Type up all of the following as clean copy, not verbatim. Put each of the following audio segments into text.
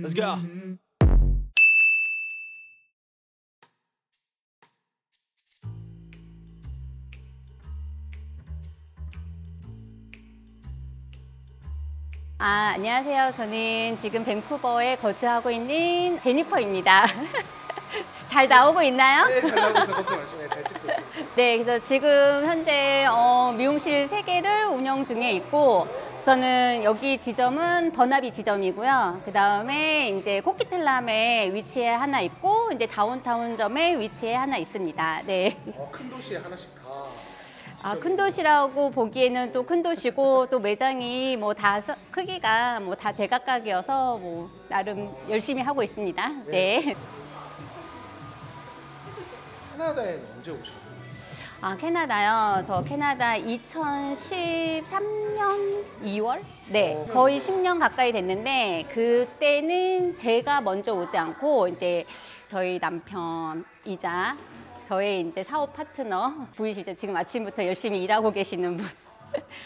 Let's go. 안녕하세요. 저는 지금 밴쿠버에 거주하고 있는 제니퍼입니다. 잘 나오고 있나요? 네, 잘 나오고 있어요. 걱정 마시고. 잘 찍고 있어요. 네, 그래서 지금 현재 미용실 3개를 운영 중에 있고, 저는 여기 지점은 버나비 지점이고요. 그 다음에 이제 코키텔람에 위치에 하나 있고, 이제 다운타운점에 위치에 하나 있습니다. 네. 큰 도시에 하나씩 다. 큰 도시라고 보기에는 또 큰 도시고, 또 매장이 뭐 다 크기가 뭐 다 제각각이어서 뭐 나름 열심히 하고 있습니다. 네. 네. 캐나다에는 언제 오셨어요? 캐나다요? 저 캐나다 2013년 2월? 네, 거의 10년 가까이 됐는데, 그때는 제가 먼저 오지 않고 이제 저희 남편이자 저의 이제 사업 파트너 보이시죠? 지금 아침부터 열심히 일하고 계시는 분.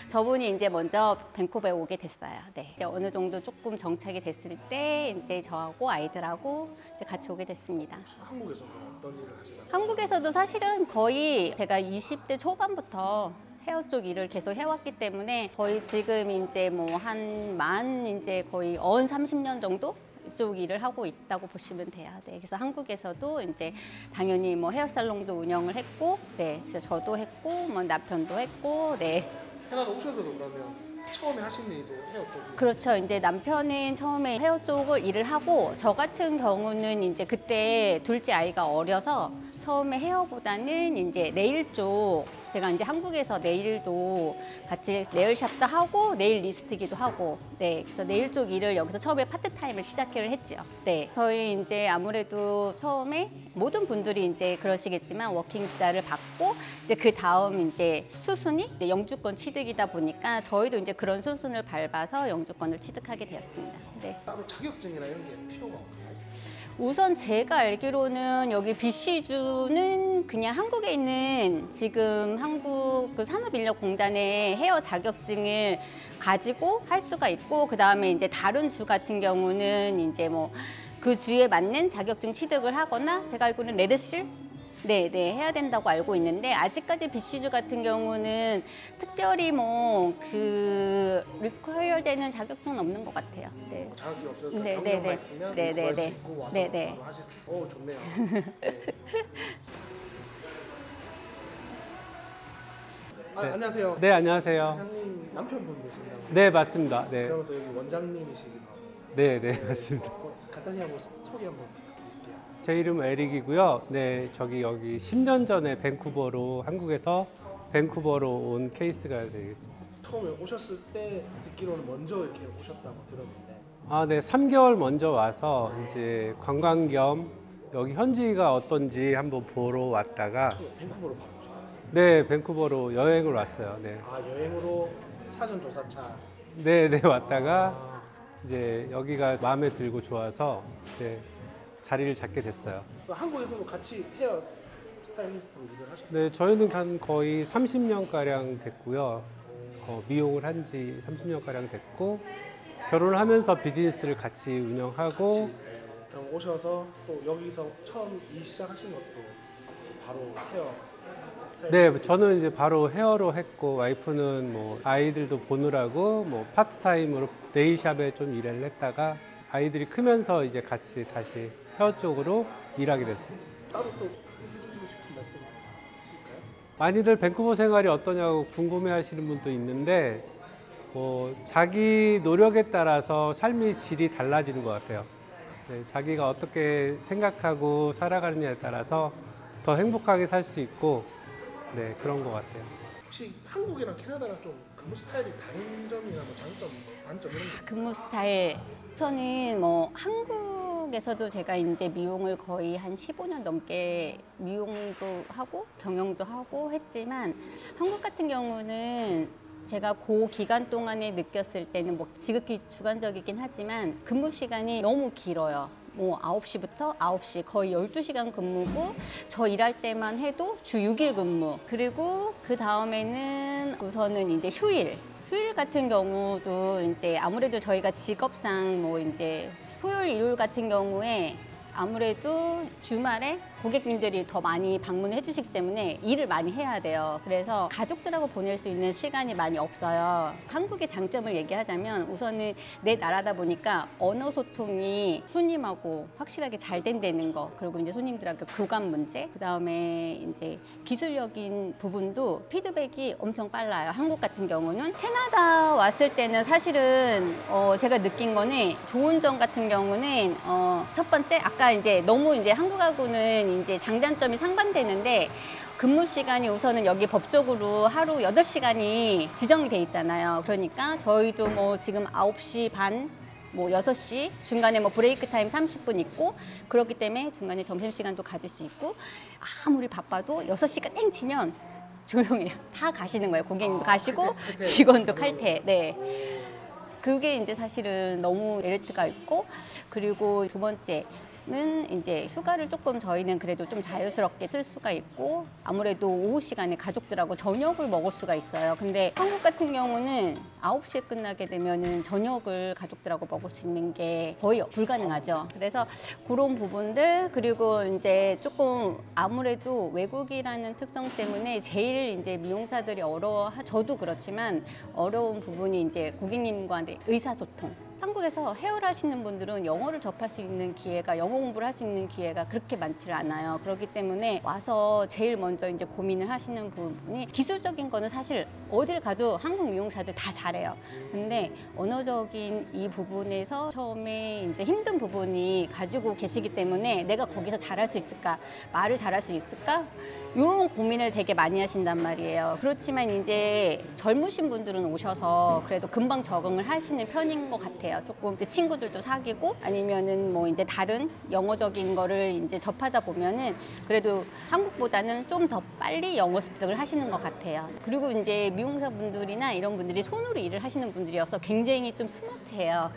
저분이 이제 먼저 밴쿠버에 오게 됐어요. 네. 이제 어느 정도 조금 정착이 됐을 때 이제 저하고 아이들하고 이제 같이 오게 됐습니다. 한국에서는 어떤 일을 하시나요? 한국에서도 사실은 거의 제가 20대 초반부터 헤어 쪽 일을 계속 해왔기 때문에 거의 지금 이제 뭐 한 이제 거의 어언 30년 정도 이쪽 일을 하고 있다고 보시면 돼요. 네, 그래서 한국에서도 이제 당연히 뭐 헤어 살롱도 운영을 했고, 네, 그래서 저도 했고, 뭐 남편도 했고, 네. 캐나다 오셔도 그러면 처음에 하신 일도 헤어 쪽이요? 그렇죠. 이제 남편은 처음에 헤어 쪽을 일을 하고, 저 같은 경우는 이제 그때 둘째 아이가 어려서 처음에 헤어보다는 이제 네일 쪽, 제가 이제 한국에서 네일도 같이 네일샵도 하고 네일 리스트기도 하고, 네, 그래서 네일 쪽 일을 여기서 처음에 파트타임을 시작을 했죠. 네, 저희 이제 아무래도 처음에 모든 분들이 이제 그러시겠지만 워킹 비자를 받고 이제 그 다음 이제 수순이 이제 영주권 취득이다 보니까 저희도 이제 그런 수순을 밟아서 영주권을 취득하게 되었습니다. 네. 따로 자격증이나 이런 게 필요가 없나요? 우선 제가 알기로는 여기 BC주는 그냥 한국에 있는 지금 한국 그 산업인력공단의 헤어 자격증을 가지고 할 수가 있고, 그 다음에 이제 다른 주 같은 경우는 이제 뭐 그 주에 맞는 자격증 취득을 하거나, 제가 알고는 레드실? 네, 해야 된다고 알고 있는데, 아직까지 BC주 같은 경우는 특별히 뭐 그 리퀘어 되는 자격증은 없는 것 같아요. 네. 자격증 없어서 경력만 있으면 구할 수 있고 와서 바로 하실 수 있고. 오, 좋네요. 네. 네. 안녕하세요. 네, 안녕하세요. 사장님 남편분 계신다고? 네, 맞습니다. 네. 그러면서 여기 원장님이시기도 하고. 네, 맞습니다. 간단히 한번 소개 한번 부탁드립니다. 제 이름은 에릭이고요. 네, 여기 10년 전에 한국에서 밴쿠버로 온 케이스가 되겠습니다. 처음에 오셨을 때 듣기로는 먼저 이렇게 오셨다고 들었는데. 네, 3개월 먼저 와서 이제 관광 겸 여기 현지가 어떤지 한번 보러 왔다가. 밴쿠버로 바로 오셨나요? 네, 밴쿠버로 여행을 왔어요. 네. 여행으로 사전 조사차. 네, 왔다가 이제 여기가 마음에 들고 좋아서. 네. 자리를 잡게 됐어요. 한국에서도 같이 헤어 스타일리스트로 일을 하셨나요? 네, 저희는 한 거의 30년가량 됐고요. 미용을 한 지 30년가량 됐고, 결혼을 하면서 비즈니스를 같이 운영하고. 그럼 오셔서 또 여기서 처음 일 시작하신 것도 바로 헤어 스타일리스트? 네, 저는 이제 바로 헤어로 했고, 와이프는 뭐 아이들도 보느라고 뭐 파트타임으로 네일샵에 좀 일을 했다가 아이들이 크면서 이제 같이 다시 헤어 쪽으로 일하게 됐어요. 따로 또 해주시고 싶은 말씀 있으실까요? 많이들 밴쿠버 생활이 어떠냐고 궁금해하시는 분도 있는데, 자기 노력에 따라서 삶의 질이 달라지는 것 같아요. 네, 자기가 어떻게 생각하고 살아가느냐에 따라서 더 행복하게 살 수 있고, 네, 그런 것 같아요. 혹시 한국이랑 캐나다랑 좀 근무 스타일이 다른 점이나 뭐 단점 이런 게 있어요? 근무 스타일. 저는 뭐 한국에서도 제가 이제 미용을 거의 한 15년 넘게 미용도 하고 경영도 하고 했지만, 한국 같은 경우는 제가 그 기간 동안에 느꼈을 때는 뭐 지극히 주관적이긴 하지만 근무 시간이 너무 길어요. 뭐 9시부터 9시 거의 12시간 근무고 저 일할 때만 해도 주 6일 근무. 그리고 그 다음에는 우선은 이제 휴일 같은 경우도 이제 아무래도 저희가 직업상 뭐 이제 토요일, 일요일 같은 경우에 아무래도 주말에 고객님들이 더 많이 방문해 주시기 때문에 일을 많이 해야 돼요. 그래서 가족들하고 보낼 수 있는 시간이 많이 없어요. 한국의 장점을 얘기하자면 우선은 내 나라다 보니까 언어 소통이 손님하고 확실하게 잘 된다는 거, 그리고 이제 손님들하고 교감 문제, 그다음에 이제 기술적인 부분도 피드백이 엄청 빨라요. 한국 같은 경우는. 캐나다 왔을 때는 사실은 제가 느낀 거는 좋은 점 같은 경우는 첫 번째, 아까 이제 너무 이제 한국하고는 이제 장단점이 상반되는데, 근무 시간이 우선은 여기 법적으로 하루 8시간이 지정이 돼 있잖아요. 그러니까 저희도 뭐 지금 9시 반, 뭐 6시, 중간에 뭐 브레이크 타임 30분 있고, 그렇기 때문에 중간에 점심시간도 가질 수 있고, 아무리 바빠도 6시가 땡 치면 조용해요. 다 가시는 거예요. 고객님도 가시고, 직원도 칼퇴. 네. 그게 이제 사실은 너무 메리트가 있고, 그리고 두 번째, 는 이제 휴가를 조금 저희는 그래도 좀 자유스럽게 쓸 수가 있고, 아무래도 오후 시간에 가족들하고 저녁을 먹을 수가 있어요. 근데 한국 같은 경우는 9시에 끝나게 되면은 저녁을 가족들하고 먹을 수 있는 게 거의 불가능하죠. 그래서 그런 부분들, 그리고 이제 조금 아무래도 외국이라는 특성 때문에 제일 이제 미용사들이 저도 그렇지만 어려운 부분이 이제 고객님과의 의사소통. 한국에서 헤어를 하시는 분들은 영어를 접할 수 있는 기회가, 영어 공부를 할 수 있는 기회가 그렇게 많지 않아요. 그렇기 때문에 와서 제일 먼저 이제 고민을 하시는 부분이, 기술적인 거는 사실 어딜 가도 한국 미용사들 다 잘해요. 근데 언어적인 이 부분에서 처음에 이제 힘든 부분이 가지고 계시기 때문에 내가 거기서 잘할 수 있을까? 말을 잘할 수 있을까? 이런 고민을 되게 많이 하신단 말이에요. 그렇지만 이제 젊으신 분들은 오셔서 그래도 금방 적응을 하시는 편인 것 같아요. 조금 친구들도 사귀고, 아니면은 뭐 이제 다른 영어적인 거를 이제 접하다 보면은 그래도 한국보다는 좀 더 빨리 영어 습득을 하시는 것 같아요. 그리고 이제 미용사분들이나 이런 분들이 손으로 일을 하시는 분들이어서 굉장히 좀 스마트해요.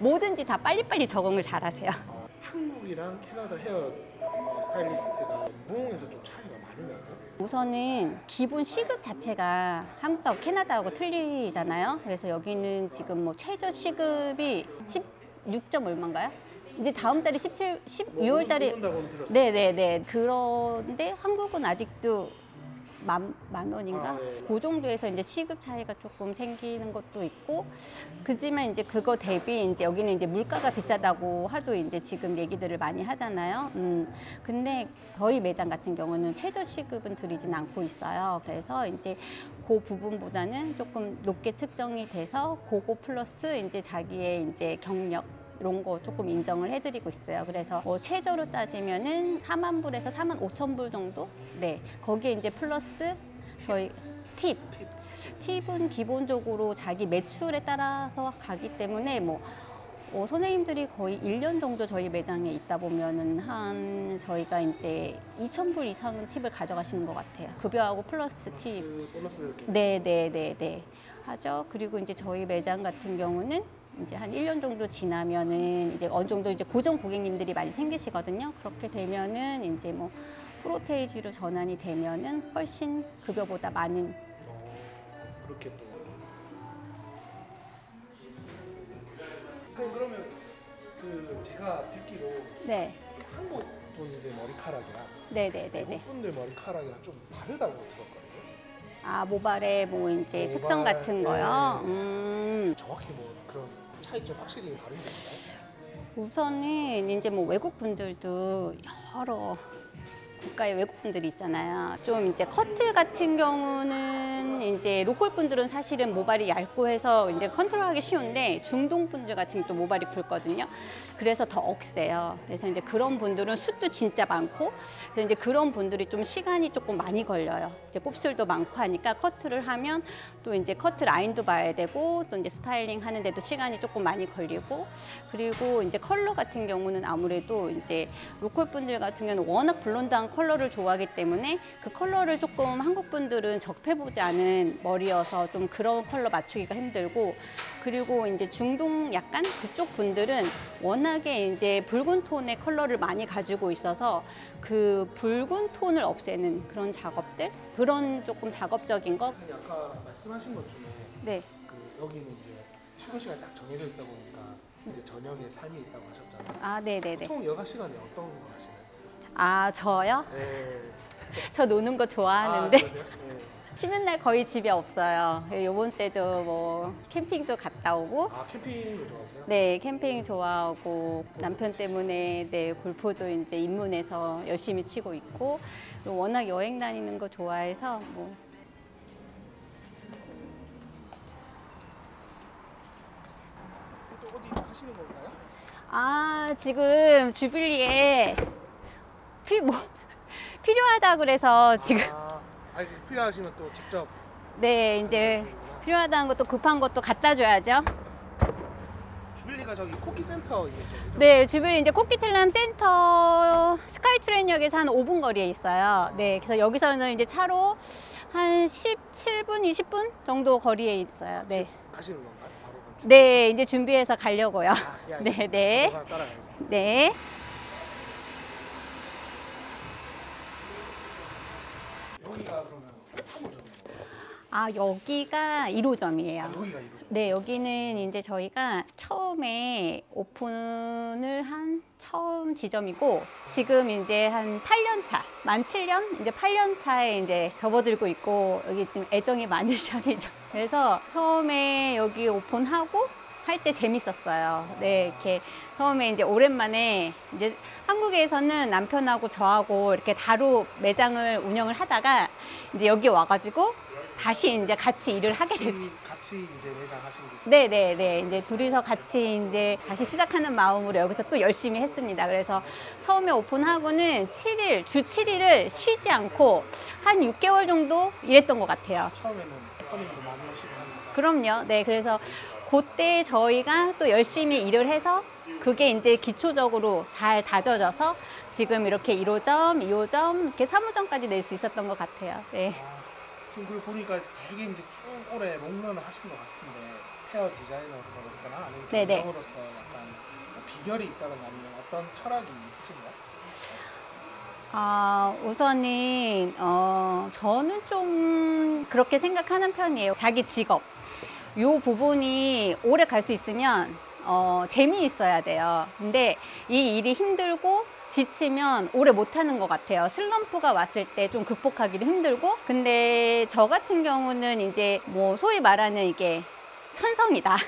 뭐든지 다 빨리빨리 적응을 잘하세요. 한국이랑 캐나다 헤어 스타일리스트가 무용에서 좀 차이가 많이 나요? 우선은 기본 시급 자체가 한국하고 캐나다하고 틀리잖아요. 그래서 여기는 지금 뭐 최저 시급이 16점 얼마인가요? 이제 다음 달에 16월 달에 네네네. 그런데 한국은 아직도 만 원인가? 그 정도에서 이제 시급 차이가 조금 생기는 것도 있고, 그지만 이제 그거 대비 이제 여기는 이제 물가가 비싸다고 하도 이제 지금 얘기들을 많이 하잖아요. 근데 저희 매장 같은 경우는 최저 시급은 드리진 않고 있어요. 그래서 이제 그 부분보다는 조금 높게 측정이 돼서 그거 플러스 이제 자기의 이제 경력, 이런 거 조금 인정을 해드리고 있어요. 그래서 최저로 따지면은 4만 불에서 4만 5천 불 정도? 네. 거기에 이제 플러스 저희 팁은 기본적으로 자기 매출에 따라서 가기 때문에 뭐 선생님들이 거의 1년 정도 저희 매장에 있다 보면은 한 저희가 이제 2,000불 이상은 팁을 가져가시는 것 같아요. 급여하고 플러스 팁. 네네네네 하죠. 그리고 이제 저희 매장 같은 경우는 이제 한 1년 정도 지나면은 이제 어느 정도 이제 고정 고객님들이 많이 생기시거든요. 그렇게 되면은 이제 뭐 프로테이지로 전환이 되면은 훨씬 급여보다 많은. 그렇게 또. 선생님, 그러면 그 제가 듣기로 네. 한국 분들 머리카락이랑 외국 분들 머리카락이랑 좀 다르다고 들었거든요. 아, 모발의 뭐 이제 모발, 특성 같은 거요. 네. 정확히 뭐 그런. 차이점 확실히 다른 게 있나요? 우선은 이제 뭐 외국 분들도 여러 국가의 외국 분들이 있잖아요. 좀 이제 커트 같은 경우는 이제 로컬 분들은 사실은 모발이 얇고 해서 이제 컨트롤하기 쉬운데, 중동 분들 같은 경우 또 모발이 굵거든요. 그래서 더 억세요. 그래서 이제 그런 분들은 숱도 진짜 많고, 그래서 이제 그런 분들이 좀 시간이 조금 많이 걸려요. 이제 곱슬도 많고 하니까 커트를 하면 또 이제 커트 라인도 봐야 되고, 또 이제 스타일링 하는데도 시간이 조금 많이 걸리고, 그리고 이제 컬러 같은 경우는 아무래도 이제 로컬 분들 같은 경우는 워낙 블론드한 컬러를 좋아하기 때문에 그 컬러를 조금 한국 분들은 접해보지 않은 머리여서 좀 그런 컬러 맞추기가 힘들고, 그리고 이제 중동 약간 그쪽 분들은 워낙에 이제 붉은 톤의 컬러를 많이 가지고 있어서 그 붉은 톤을 없애는 그런 작업들, 그런 조금 작업적인 거. 아까 말씀하신 것 중에 네. 그 여기는 이제 휴게 시간이 딱 정해져 있다 보니까 이제 저녁에 산이 있다고 하셨잖아요. 아, 네네네. 보통 여가 시간에 어떤 거 하시나요? 아, 저요? 네. 저 노는 거 좋아하는데. 아, 네. 쉬는 날 거의 집에 없어요. 요번 주에도 뭐 캠핑도 갔다 오고. 아, 캠핑도 좋아하세요? 네, 캠핑 좋아하고 남편 때문에 네, 골프도 이제 입문해서 열심히 치고 있고, 워낙 여행 다니는 거 좋아해서 뭐. 하시는 건가요? 아, 지금 주빌리에 필요하다 그래서 지금. 아니, 필요하시면 또 직접. 네, 이제 필요하다는 것도 급한 것도 갖다 줘야죠. 주빌리가 저기 코키 센터 있는 쪽이죠? 네, 주빌리 이제 코키틀람 센터 스카이트레인역에서 한 5분 거리에 있어요. 네, 그래서 여기서는 이제 차로 한 17분, 20분 정도 거리에 있어요. 네. 가시는 건가요? 네, 이제 준비해서 가려고요. 아, 네, 네. 네. 여기가 그러면 3호점이에요? 아, 여기가 1호점이에요. 아, 여기가 1호점. 네, 여기는 이제 저희가 처음에 오픈을 한 처음 지점이고, 지금 이제 한 8년 차, 만 7년? 이제 8년 차에 이제 접어들고 있고, 여기 지금 애정이 많으셔야죠. 그래서 처음에 여기 오픈하고 할 때 재밌었어요. 네, 이렇게 처음에 이제 오랜만에 이제 한국에서는 남편하고 저하고 이렇게 다로 매장을 운영을 하다가 이제 여기 와가지고 다시 이제 같이 일을 하게 됐죠. 같이 이제 매장 하신 거죠? 네네네. 이제 둘이서 같이 이제 다시 시작하는 마음으로 여기서 또 열심히 했습니다. 그래서 처음에 오픈하고는 7일, 주 7일을 쉬지 않고 한 6개월 정도 일했던 것 같아요. 처음에는. 그럼요. 네, 그래서 그때 저희가 또 열심히 일을 해서 그게 이제 기초적으로 잘 다져져서 지금 이렇게 1호점, 2호점, 이렇게 3호점까지 낼 수 있었던 것 같아요. 네. 아, 지금 그걸 보니까 되게 이제 쭉 오래 롱런을 하신 것 같은데, 헤어 디자이너로서나 아니면 경영으로서 약간 비결이 있다거나 아니면 어떤 철학이 있으신가요? 아, 우선은 저는 좀 그렇게 생각하는 편이에요. 자기 직업 요 부분이 오래 갈 수 있으면 재미있어야 돼요. 근데 이 일이 힘들고 지치면 오래 못하는 것 같아요. 슬럼프가 왔을 때 좀 극복하기도 힘들고. 근데 저 같은 경우는 이제 뭐 소위 말하는 이게 천성이다.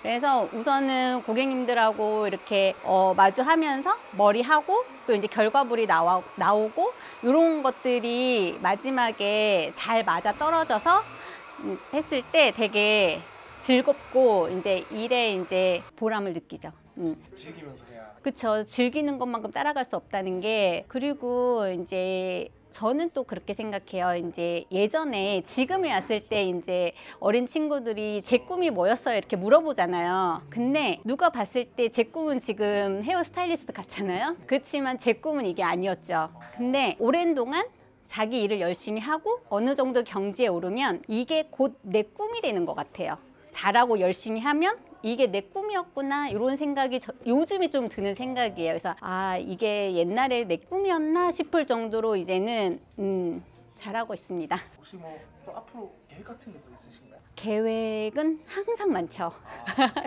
그래서 우선은 고객님들하고 이렇게 마주하면서 머리하고 또 이제 결과물이 나오고 이런 것들이 마지막에 잘 맞아 떨어져서 했을 때 되게 즐겁고 이제 일에 이제 보람을 느끼죠. 즐기면서 해야. 그쵸. 즐기는 것만큼 따라갈 수 없다는 게. 그리고 이제 저는 또 그렇게 생각해요. 이제 예전에 지금에 왔을 때 이제 어린 친구들이 제 꿈이 뭐였어요? 이렇게 물어보잖아요. 근데 누가 봤을 때 제 꿈은 지금 헤어 스타일리스트 같잖아요. 그렇지만 제 꿈은 이게 아니었죠. 근데 오랜 동안 자기 일을 열심히 하고 어느 정도 경지에 오르면 이게 곧 내 꿈이 되는 것 같아요. 잘하고 열심히 하면 이게 내 꿈이었구나 이런 생각이 요즘에 좀 드는 생각이에요. 그래서 아, 이게 옛날에 내 꿈이었나 싶을 정도로 이제는 잘하고 있습니다. 혹시 뭐 또 앞으로 계획 같은 게 또 있으신가요? 계획은 항상 많죠. 아.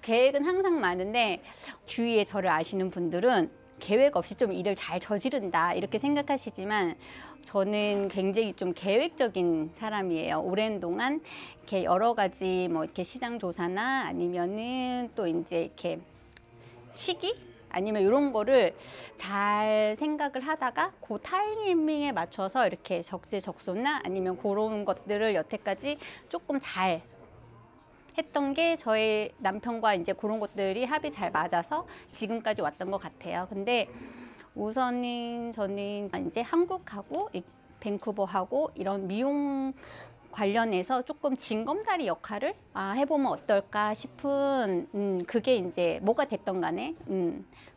계획은 항상 많은데 주위에 저를 아시는 분들은 계획 없이 좀 일을 잘 저지른다 이렇게 생각하시지만 저는 굉장히 좀 계획적인 사람이에요. 오랜 동안 이렇게 여러 가지 뭐 이렇게 시장 조사나 아니면은 또 이제 이렇게 시기 아니면 이런 거를 잘 생각을 하다가 그 타이밍에 맞춰서 이렇게 적재적소나 아니면 그런 것들을 여태까지 조금 잘 했던 게 저의 남편과 이제 그런 것들이 합이 잘 맞아서 지금까지 왔던 것 같아요. 근데 우선은 저는 이제 한국하고 밴쿠버하고 이런 미용 관련해서 조금 징검다리 역할을 해보면 어떨까 싶은 그게 이제 뭐가 됐던 간에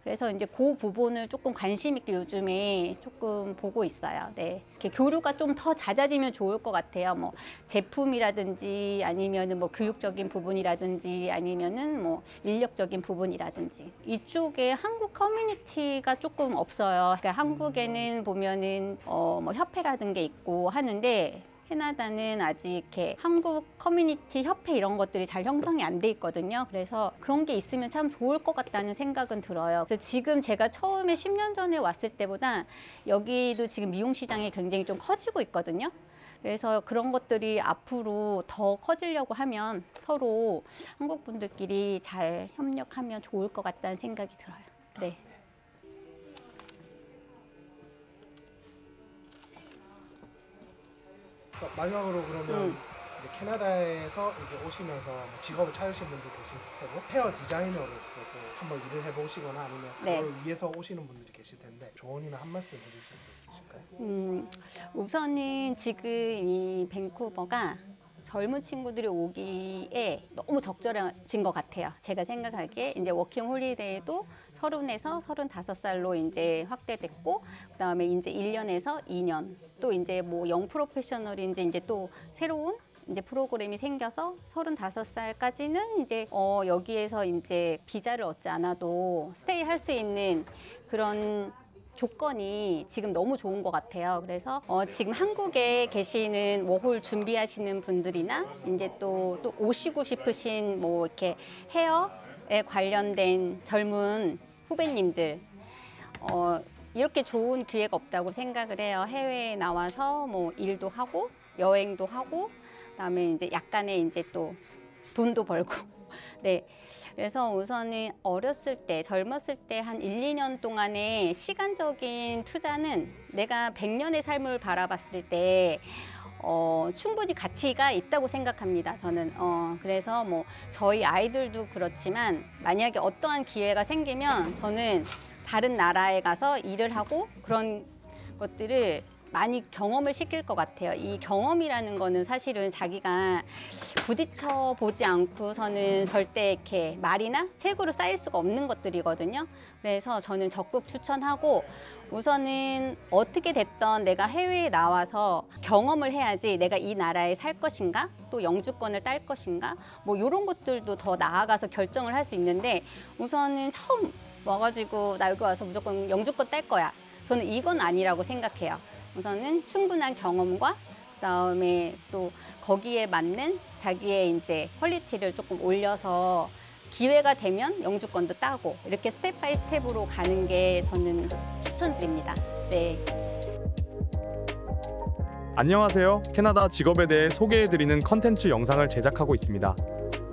그래서 이제 그 부분을 조금 관심 있게 요즘에 조금 보고 있어요. 네, 이렇게 교류가 좀 더 잦아지면 좋을 것 같아요. 뭐 제품이라든지 아니면은 뭐 교육적인 부분이라든지 아니면은 뭐 인력적인 부분이라든지 이쪽에 한국 커뮤니티가 조금 없어요. 그러니까 한국에는 보면은 뭐 협회라든 게 있고 하는데. 캐나다는 아직 이렇게 한국 커뮤니티 협회 이런 것들이 잘 형성이 안 돼 있거든요. 그래서 그런 게 있으면 참 좋을 것 같다는 생각은 들어요. 그래서 지금 제가 처음에 10년 전에 왔을 때보다 여기도 지금 미용 시장이 굉장히 좀 커지고 있거든요. 그래서 그런 것들이 앞으로 더 커지려고 하면 서로 한국 분들끼리 잘 협력하면 좋을 것 같다는 생각이 들어요. 네. 마지막으로 그러면 이제 캐나다에서 이제 오시면서 직업을 찾으신 분들 계실 테고 헤어 디자이너로서 한번 일을 해보시거나 아니면 그걸 위해서 오시는 분들이 계실 텐데 조언이나 한 말씀 드릴 수 있으실까요? 우선은 지금 이 밴쿠버가 젊은 친구들이 오기에 너무 적절해진 것 같아요. 제가 생각하기에 이제 워킹 홀리데이도 30에서 35살로 이제 확대됐고, 그 다음에 이제 1년에서 2년, 또 이제 뭐 영 프로페셔널인지 이제 또 새로운 이제 프로그램이 생겨서 35살까지는 이제 여기에서 이제 비자를 얻지 않아도 스테이 할 수 있는 그런 조건이 지금 너무 좋은 것 같아요. 그래서 지금 한국에 계시는 워홀 준비하시는 분들이나 이제 또 오시고 싶으신 뭐 이렇게 헤어에 관련된 젊은 후배님들 이렇게 좋은 기회가 없다고 생각을 해요. 해외에 나와서 뭐 일도 하고 여행도 하고 그다음에 이제 약간의 이제 또 돈도 벌고 네. 그래서 우선은 어렸을 때, 젊었을 때 한 1, 2년 동안의 시간적인 투자는 내가 100년의 삶을 바라봤을 때 충분히 가치가 있다고 생각합니다. 저는 그래서 뭐 저희 아이들도 그렇지만 만약에 어떠한 기회가 생기면 저는 다른 나라에 가서 일을 하고 그런 것들을 많이 경험을 시킬 것 같아요. 이 경험이라는 거는 사실은 자기가 부딪혀 보지 않고서는 절대 이렇게 말이나 책으로 쌓일 수가 없는 것들이거든요. 그래서 저는 적극 추천하고 우선은 어떻게 됐던 내가 해외에 나와서 경험을 해야지 내가 이 나라에 살 것인가 또 영주권을 딸 것인가 뭐 이런 것들도 더 나아가서 결정을 할 수 있는데 우선은 처음 와가지고 나 여기 와서 무조건 영주권 딸 거야. 저는 이건 아니라고 생각해요. 우선은 충분한 경험과 그다음에 또 거기에 맞는 자기의 이제 퀄리티를 조금 올려서 기회가 되면 영주권도 따고 이렇게 스텝 바이 스텝으로 가는 게 저는 추천드립니다. 네. 안녕하세요. 캐나다 직업에 대해 소개해드리는 컨텐츠 영상을 제작하고 있습니다.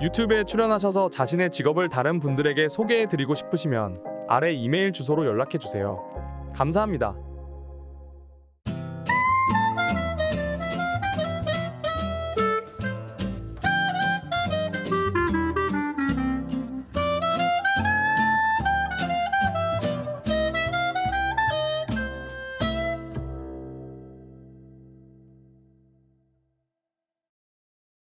유튜브에 출연하셔서 자신의 직업을 다른 분들에게 소개해드리고 싶으시면 아래 이메일 주소로 연락해주세요. 감사합니다.